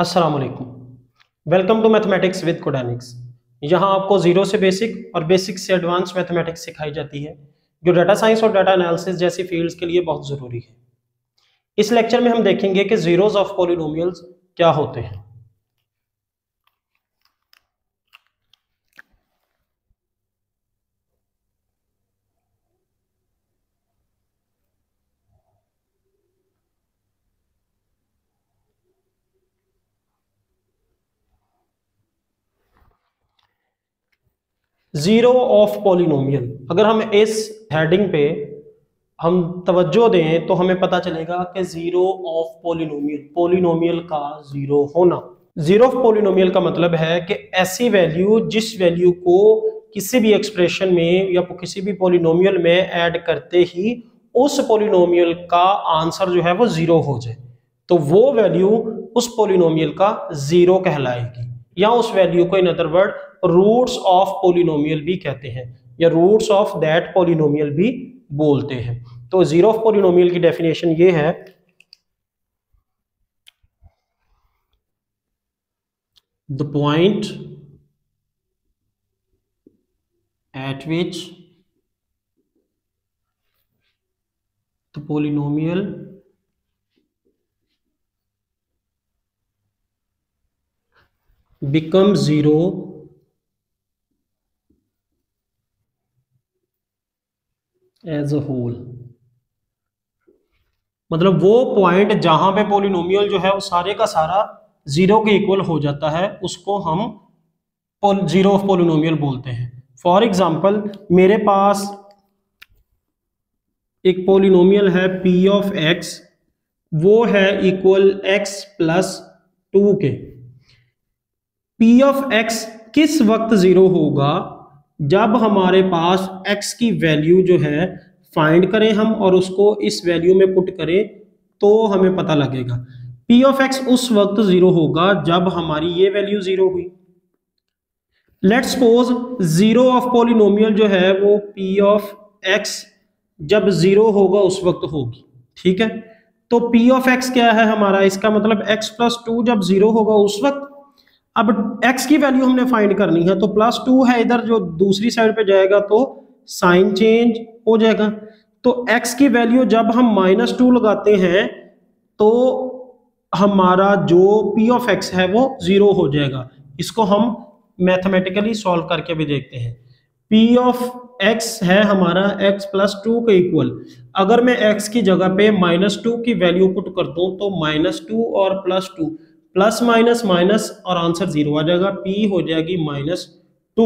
अस्सलाम वालेकुम, welcome to mathematics with Codanics. यहाँ आपको जीरो से बेसिक और बेसिक से एडवांस मैथमेटिक्स सिखाई जाती है, जो डाटा साइंस और डाटा एनालिसिस जैसी फील्ड्स के लिए बहुत ज़रूरी है। इस लेक्चर में हम देखेंगे कि जीरोज ऑफ पॉलिनोमियल्स क्या होते हैं। ज़ीरो ऑफ पॉलिनोमियल, अगर हम इस हेडिंग पे हम तवज्जो दें तो हमें पता चलेगा कि ज़ीरो ऑफ पॉलिनोमियल, पॉलिनोमियल का ज़ीरो होना। ज़ीरो ऑफ पॉलिनोमियल का मतलब है कि ऐसी वैल्यू जिस वैल्यू को किसी भी एक्सप्रेशन में या किसी भी पॉलिनोमियल में ऐड करते ही उस पॉलिनोमियल का आंसर जो है वो ज़ीरो हो जाए, तो वो वैल्यू उस पॉलिनोमियल का ज़ीरो कहलाएगी, या उस वैल्यू को in other word roots of polynomial भी कहते हैं, या रूट्स ऑफ दैट पॉलिनोमियल भी बोलते हैं। तो जीरो ऑफ पॉलिनोमियल की डेफिनेशन ये है the point at which the polynomial become zero as a whole, मतलब वो पॉइंट जहां पे पॉलिनोमियल जो है वो सारे का सारा जीरो के इक्वल हो जाता है, उसको हम जीरो ऑफ पॉलिनोमियल बोलते हैं। फॉर एग्जाम्पल, मेरे पास एक पॉलिनोमियल है p ऑफ x, वो है इक्वल x प्लस 2 के। P ऑफ x किस वक्त जीरो होगा? जब हमारे पास x की वैल्यू जो है फाइंड करें हम और उसको इस वैल्यू में पुट करें तो हमें पता लगेगा। P ऑफ x उस वक्त जीरो होगा जब हमारी ये वैल्यू जीरो हुई। Let's suppose zero of polynomial जो है वो P ऑफ x जब जीरो होगा उस वक्त होगी, ठीक है। तो P ऑफ x क्या है हमारा, इसका मतलब x प्लस 2 जब जीरो होगा उस वक्त। अब x की वैल्यू हमने फाइंड करनी है, तो प्लस 2 है इधर, जो दूसरी साइड पे जाएगा तो साइन चेंज हो जाएगा। तो x की वैल्यू जब हम माइनस 2 लगाते हैं तो हमारा जो p ऑफ x है वो जीरो हो जाएगा। इसको हम मैथमेटिकली सॉल्व करके भी देखते हैं। p ऑफ x है हमारा x प्लस 2 के इक्वल। अगर मैं x की जगह पे माइनस 2 की वैल्यू पुट कर दूं तो माइनस 2 और प्लस 2 प्लस माइनस माइनस और आंसर जीरो आ जाएगा, p हो जाएगी माइनस 2।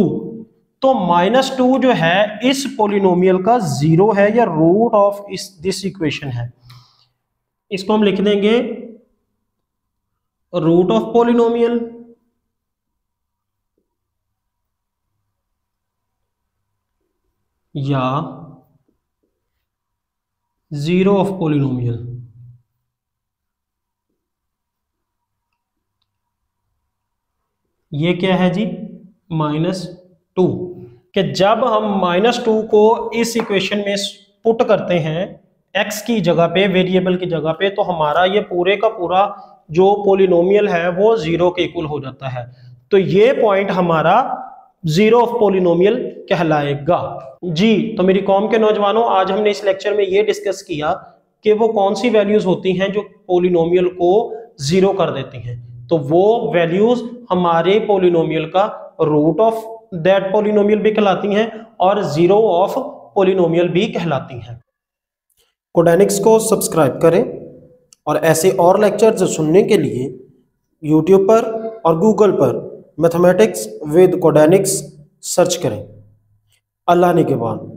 तो माइनस 2 जो है इस पॉलिनोमियल का जीरो है, या रूट ऑफ इस दिस इक्वेशन है। इसको हम लिख देंगे रूट ऑफ पॉलिनोमियल या जीरो ऑफ पॉलिनोमियल। ये क्या है जी, माइनस 2, कि जब हम माइनस 2 को इस इक्वेशन में पुट करते हैं x की जगह पे, वेरिएबल की जगह पे, तो हमारा ये पूरे का पूरा जो पॉलिनोमियल है वो जीरो के इक्वल हो जाता है। तो ये पॉइंट हमारा जीरो ऑफ पॉलिनोमियल कहलाएगा जी। तो मेरी कौम के नौजवानों, आज हमने इस लेक्चर में ये डिस्कस किया कि वो कौन सी वैल्यूज होती हैं जो पॉलिनोमियल को जीरो कर देती हैं। तो वो वैल्यूज हमारे पॉलिनोमियल का रूट ऑफ दैट पॉलिनोमियल भी कहलाती हैं और जीरो ऑफ पॉलिनोमियल भी कहलाती हैं। कोडानिक्स को सब्सक्राइब करें और ऐसे और लेक्चर्स सुनने के लिए यूट्यूब पर और गूगल पर मैथमेटिक्स विद कोडानिक्स सर्च करें। अल्लाह निगहबान।